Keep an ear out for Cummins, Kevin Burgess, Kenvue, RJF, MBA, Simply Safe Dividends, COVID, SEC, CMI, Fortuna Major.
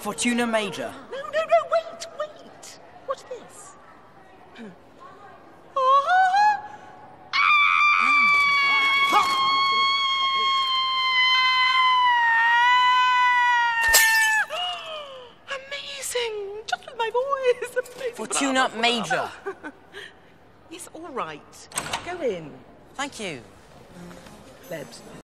Fortuna Major. No, wait. What's this? Amazing! Just with my voice. Amazing. Fortuna Major. It's all right. Go in. Thank you. Plebs.